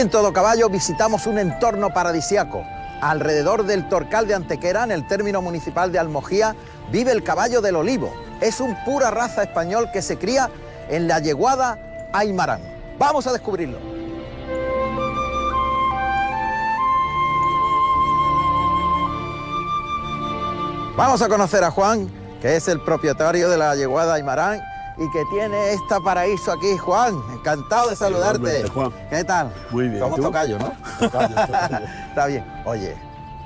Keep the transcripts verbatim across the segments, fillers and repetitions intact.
Hoy en Todo Caballo visitamos un entorno paradisiaco. Alrededor del Torcal de Antequera, en el término municipal de Almogía, vive el caballo del olivo. Es un pura raza español que se cría en la Yeguada Aimaran. Vamos a descubrirlo. Vamos a conocer a Juan, que es el propietario de la Yeguada Aimaran y que tiene este paraíso aquí. Juan, encantado de saludarte. Juan. ¿Qué tal? Muy bien. Somos tocayo, ¿no? Tocayo, tocayo. Está bien. Oye,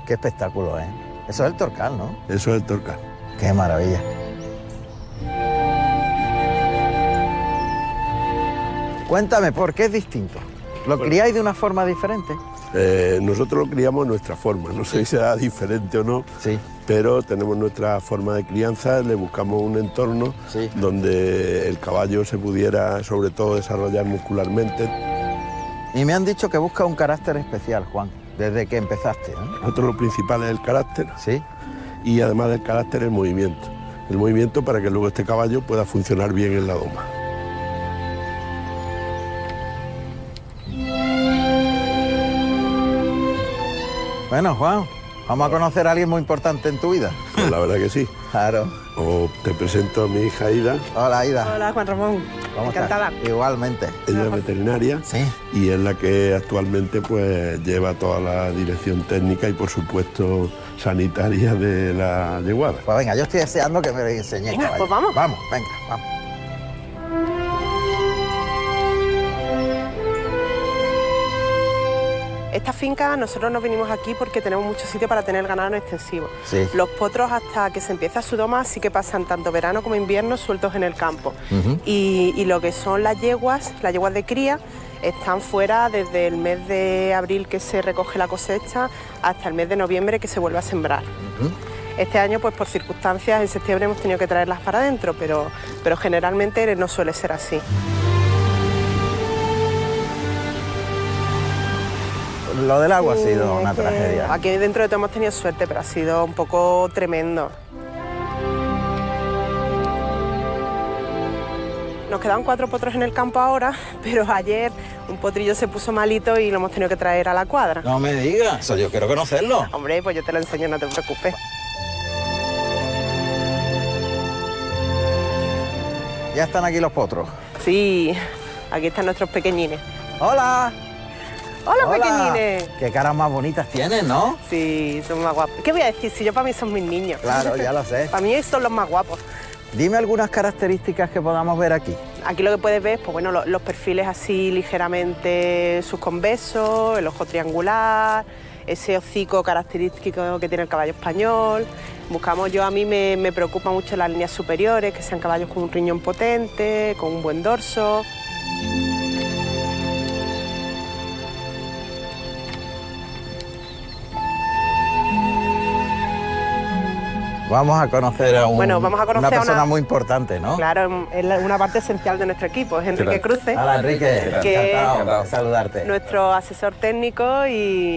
qué espectáculo, ¿eh? Eso es el Torcal, ¿no? Eso es el Torcal. Qué maravilla. Cuéntame, ¿por qué es distinto? ¿Lo criáis de una forma diferente? Eh, nosotros lo criamos de nuestra forma, no sé si será diferente o no, sí, pero tenemos nuestra forma de crianza, le buscamos un entorno, sí, donde el caballo se pudiera, sobre todo, desarrollar muscularmente. Y me han dicho que busca un carácter especial, Juan, desde que empezaste, ¿eh? Nosotros lo principal es el carácter, sí, y además del carácter el movimiento, el movimiento para que luego este caballo pueda funcionar bien en la doma. Bueno, Juan, vamos a conocer a alguien muy importante en tu vida. Pues la verdad que sí. Claro. O te presento a mi hija Ida. Hola, Ida. Hola, Juan Ramón. ¿Cómo Encantada. Estás? Igualmente. Ella es veterinaria, sí, y es la que actualmente pues lleva toda la dirección técnica y por supuesto sanitaria de la yeguada. Pues venga, yo estoy deseando que me lo enseñéis. Venga, caballo, pues vamos. Vamos, venga, vamos. Esta finca, nosotros nos vinimos aquí porque tenemos mucho sitio para tener ganado en extensivo. Sí. Los potros, hasta que se empieza su doma, sí que pasan tanto verano como invierno sueltos en el campo. Uh-huh. y, y lo que son las yeguas, las yeguas de cría, están fuera desde el mes de abril, que se recoge la cosecha, hasta el mes de noviembre, que se vuelve a sembrar. Uh-huh. Este año, pues por circunstancias, en septiembre hemos tenido que traerlas para adentro, pero, pero generalmente no suele ser así. Lo del agua, sí, ha sido una tragedia. Aquí dentro de todo hemos tenido suerte, pero ha sido un poco tremendo. Nos quedan cuatro potros en el campo ahora, pero ayer un potrillo se puso malito y lo hemos tenido que traer a la cuadra. No me digas, eso yo quiero conocerlo. Hombre, pues yo te lo enseño, no te preocupes. Ya están aquí los potros. Sí, aquí están nuestros pequeñines. ¡Hola! Hola, ¡Hola, pequeñines! Qué caras más bonitas tienes, ¿no? Sí, son más guapos. ¿Qué voy a decir? Si yo, para mí son mis niños. Claro, ya lo sé. Para mí son los más guapos. Dime algunas características que podamos ver aquí. Aquí lo que puedes ver es, pues bueno, los, los perfiles así ligeramente susconvesos, el ojo triangular, ese hocico característico que tiene el caballo español. Buscamos, yo a mí me, me preocupa mucho las líneas superiores, que sean caballos con un riñón potente, con un buen dorso. Vamos a conocer a, un, bueno, vamos a conocer una persona a una, muy importante, ¿no? Claro, es una parte esencial de nuestro equipo, es Enrique Cruz. Hola, Enrique, que encantado de saludarte. Nuestro asesor técnico y,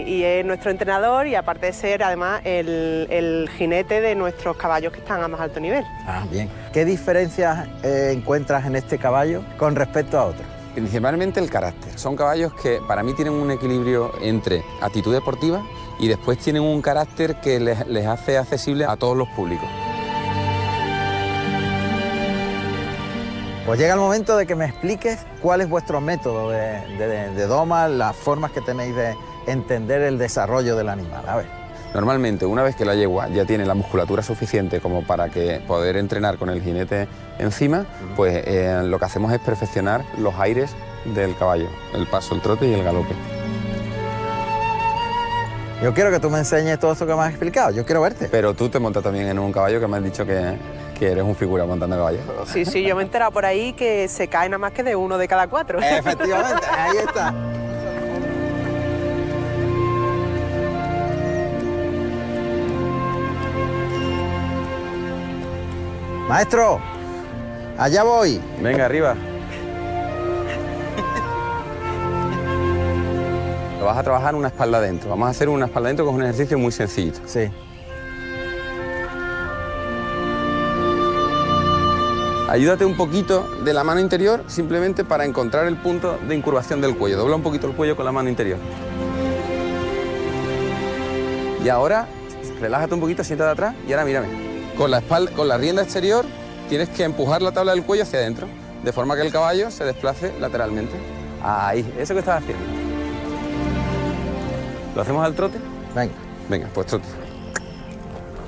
y es nuestro entrenador y aparte de ser, además, el, el jinete de nuestros caballos que están a más alto nivel. Ah, bien. ¿Qué diferencias eh, encuentras en este caballo con respecto a otros? Principalmente el carácter. Son caballos que para mí tienen un equilibrio entre actitud deportiva y después tienen un carácter que les, les hace accesible a todos los públicos. Pues llega el momento de que me expliques cuál es vuestro método de, de, de doma, las formas que tenéis de entender el desarrollo del animal. A ver. Normalmente, una vez que la yegua ya tiene la musculatura suficiente como para que poder entrenar con el jinete encima, pues eh, lo que hacemos es perfeccionar los aires del caballo, el paso, el trote y el galope. Yo quiero que tú me enseñes todo esto que me has explicado, yo quiero verte. Pero tú te montas también en un caballo que me has dicho que, que eres un figura montando caballos. Sí, sí, yo me he enterado por ahí que se cae nada más que de uno de cada cuatro. Efectivamente, ahí está. Maestro, allá voy. Venga, arriba. Lo vas a trabajar una espalda adentro. Vamos a hacer una espalda adentro, que es un ejercicio muy sencillito. Sí. Ayúdate un poquito de la mano interior simplemente para encontrar el punto de incurvación del cuello. Dobla un poquito el cuello con la mano interior. Y ahora, relájate un poquito, siéntate atrás y ahora mírame. Con la, espalda, con la rienda exterior tienes que empujar la tabla del cuello hacia adentro, de forma que el caballo se desplace lateralmente. Ahí, eso que estás haciendo. ¿Lo hacemos al trote? Venga. Venga, pues trote.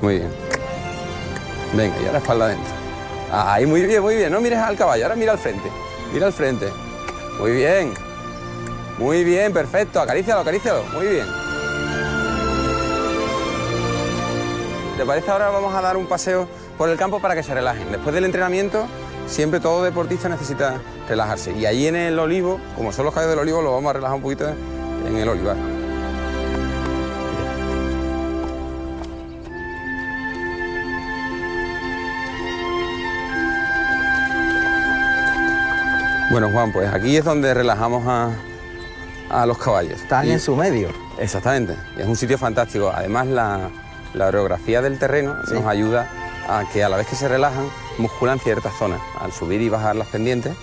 Muy bien. Venga, y ahora espalda adentro. Ahí, muy bien, muy bien. No mires al caballo, ahora mira al frente. Mira al frente. Muy bien. Muy bien, perfecto. Acarícialo, acarícialo. Muy bien. ¿Te parece? Ahora vamos a dar un paseo por el campo para que se relajen. Después del entrenamiento, siempre todo deportista necesita relajarse. Y allí en el olivo, como son los caballos del olivo, lo vamos a relajar un poquito en el olivar. Bueno, Juan, pues aquí es donde relajamos a, a los caballos. Están y, en su medio. Exactamente. Es un sitio fantástico. Además, la, la orografía del terreno sí. nos ayuda a que a la vez que se relajan, musculan ciertas zonas. Al subir y bajar las pendientes,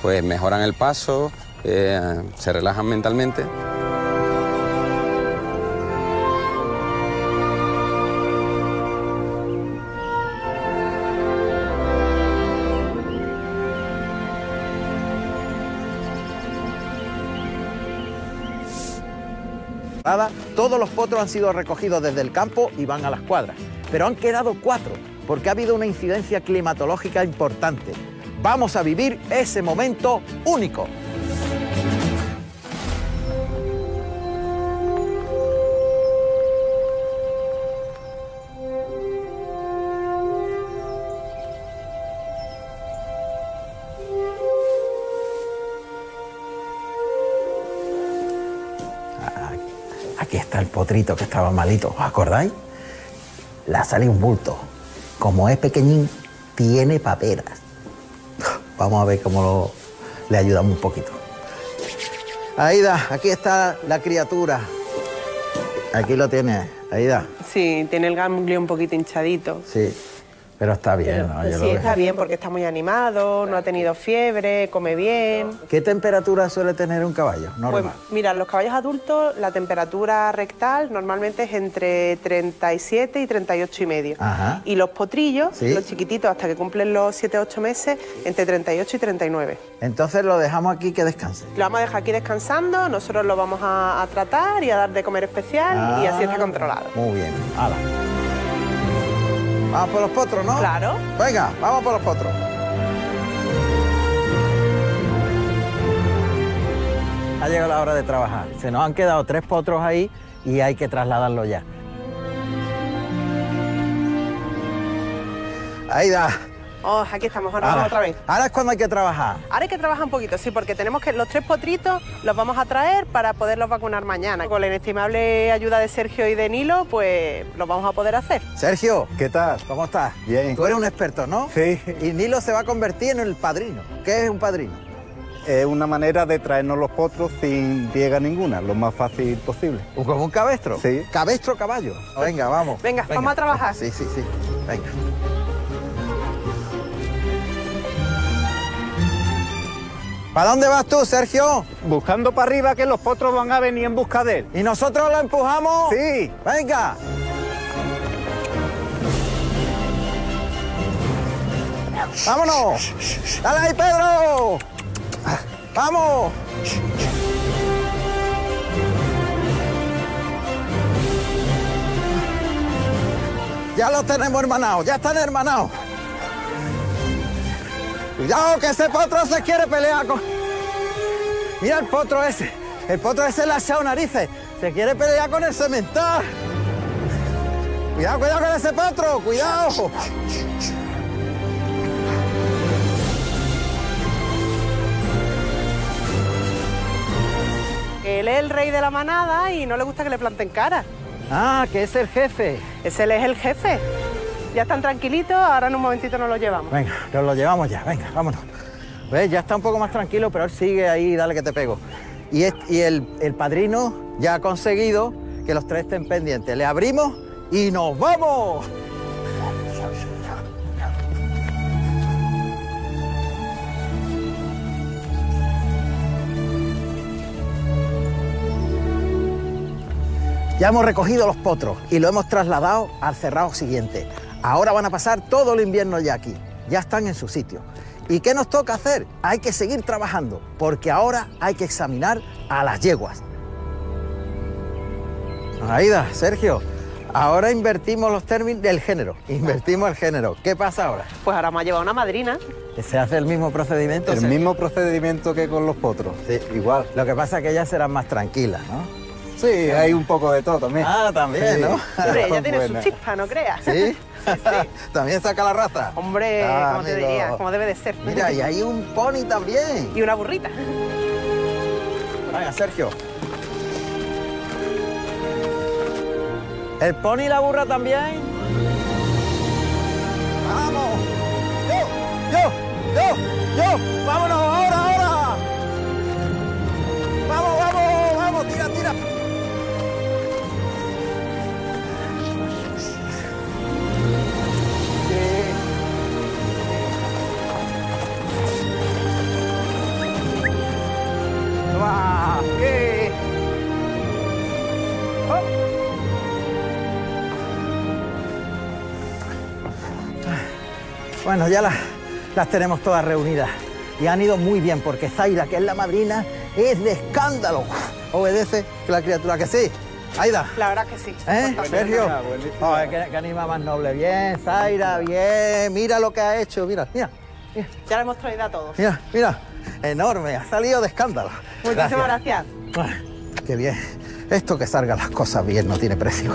pues mejoran el paso, eh, se relajan mentalmente. Todos los potros han sido recogidos desde el campo y van a las cuadras, pero han quedado cuatro porque ha habido una incidencia climatológica importante. Vamos a vivir ese momento único. Aquí está el potrito que estaba malito, ¿os acordáis? Le ha salido un bulto. Como es pequeñín, tiene paperas. Vamos a ver cómo lo... le ayudamos un poquito. Aida, aquí está la criatura. Aquí lo tiene, Aida. Sí, tiene el ganglio un poquito hinchadito. Sí, pero está bien, ¿no? Yo sí, está bien porque está muy animado, no ha tenido fiebre, come bien. ¿Qué temperatura suele tener un caballo normal? Pues mira, los caballos adultos, la temperatura rectal normalmente es entre treinta y siete y treinta y ocho y medio. Ajá. Y los potrillos, ¿sí? Los chiquititos, hasta que cumplen los siete u ocho meses, entre treinta y ocho y treinta y nueve. Entonces lo dejamos aquí que descanse. Lo vamos a dejar aquí descansando, nosotros lo vamos a, a tratar y a dar de comer especial ah, y así está controlado. Muy bien, hala. Vamos por los potros, ¿no? Claro. Venga, vamos por los potros. Ha llegado la hora de trabajar. Se nos han quedado tres potros ahí y hay que trasladarlo ya. Aida. Oh, aquí estamos, ahora vamos otra vez. Ahora es cuando hay que trabajar. Ahora hay que trabajar un poquito, sí, porque tenemos que... Los tres potritos los vamos a traer para poderlos vacunar mañana. Con la inestimable ayuda de Sergio y de Nilo, pues los vamos a poder hacer. Sergio, ¿qué tal? ¿Cómo estás? Bien. Tú eres un experto, ¿no? Sí. Y Nilo se va a convertir en el padrino. ¿Qué es un padrino? Es una manera de traernos los potros sin riega ninguna, lo más fácil posible. ¿Como un cabestro? Sí. Cabestro caballo. Venga, vamos. Venga, Venga. vamos a trabajar. Sí, sí, sí. Venga. ¿Para dónde vas tú, Sergio? Buscando para arriba, que los potros van a venir en busca de él. ¿Y nosotros lo empujamos? Sí. ¡Venga! ¡Vámonos! ¡Dale ahí, Pedro! ¡Vamos! Ya los tenemos hermanados, ya están hermanados. Cuidado, que ese potro se quiere pelear con... Mira el potro ese. El potro ese le ha echado narices. Se quiere pelear con el semental. Cuidado, cuidado con ese potro. Cuidado. Él es el rey de la manada y no le gusta que le planten cara. Ah, que es el jefe. Ese es el jefe. Ya están tranquilitos, ahora en un momentito nos lo llevamos. Venga, nos lo llevamos ya, venga, vámonos. ¿Ves? Ya está un poco más tranquilo, pero él sigue ahí, dale que te pego. Y, es, y el, el padrino ya ha conseguido que los tres estén pendientes. Le abrimos y nos vamos. Ya hemos recogido los potros y lo hemos trasladado al cerrado siguiente. Ahora van a pasar todo el invierno ya aquí. Ya están en su sitio. ¿Y qué nos toca hacer? Hay que seguir trabajando, porque ahora hay que examinar a las yeguas. Aida, Sergio, ahora invertimos los términos del género. Invertimos el género. ¿Qué pasa ahora? Pues ahora me ha llevado una madrina. ¿Se hace el mismo procedimiento? El mismo procedimiento que con los potros. Sí, igual. Lo que pasa es que ellas serán más tranquilas, ¿no? Sí, hay un poco de todo también. Ah, también, sí, ¿no? Hombre, ella tiene buenas. Su chispa, no creas. ¿Sí? Sí, sí. ¿También saca la raza? Hombre, ah, como te diría, como debe de ser. Mira, y hay un pony también. Y una burrita. Venga, Sergio. ¿El pony y la burra también? ¡Vamos! ¡Yo, yo, yo, yo! ¡Vámonos, ahora, ahora! ¡Vamos, vamos, vamos! ¡Tira, tira! Bueno, ya las, las tenemos todas reunidas y han ido muy bien porque Zaira, que es la madrina, es de escándalo. Obedece la criatura, que sí. Aida. La verdad que sí. ¿Eh? Sergio. Oh, que, que anima más noble. Bien, Zaira, bien. Mira lo que ha hecho. Mira, mira. mira. Ya la hemos traído a todos. Mira, mira. Enorme. Ha salido de escándalo. Muchísimas gracias. gracias. Qué bien. Esto que salgan las cosas bien no tiene precio.